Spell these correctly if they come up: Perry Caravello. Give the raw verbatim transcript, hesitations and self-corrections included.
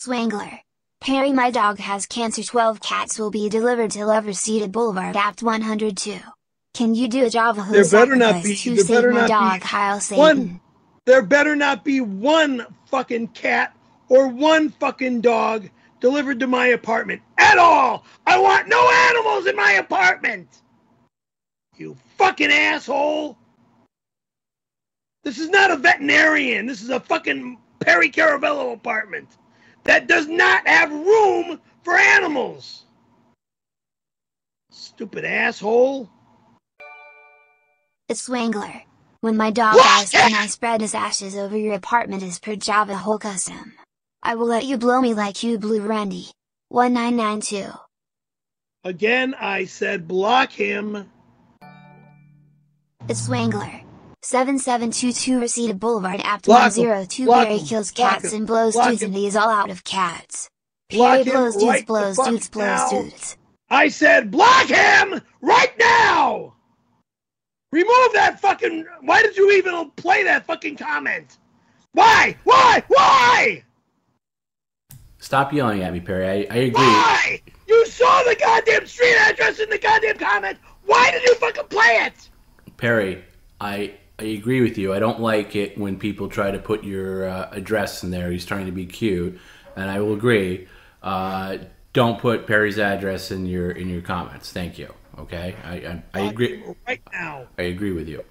Swangler. Perry, my dog has cancer. Twelve cats will be delivered to Lovercita Boulevard, Apt one hundred two. Can you do a Java There better not be. There better not dog, be Kyle Satan. One. There better not be one fucking cat or one fucking dog delivered to my apartment at all. I want no animals in my apartment. You fucking asshole. This is not a veterinarian. This is a fucking Perry Caravello apartment that does not have room for animals. Stupid asshole. It's Swangler. When my dog dies, can I spread his ashes over your apartment as per Java Whole Custom? I will let you blow me like you blew Randy. one nine nine two. Again, I said block him. It's Swangler. seven seven two two Reseda Boulevard, Apt one oh two. Perry kills cats and blows dudes, and he is all out of cats. Perry blows dudes, blows dudes, blows dudes. I said block him right now! Remove that fucking... Why did you even play that fucking comment? Why? Why? Why? Stop yelling at me, Perry. I, I agree. Why? You saw the goddamn street address in the goddamn comment. Why did you fucking play it? Perry, I... I agree with you. I don't like it when people try to put your uh, address in there. He's trying to be cute, and I will agree. Uh, don't put Perry's address in your in your comments. Thank you. Okay, I I, I agree right now. I agree with you.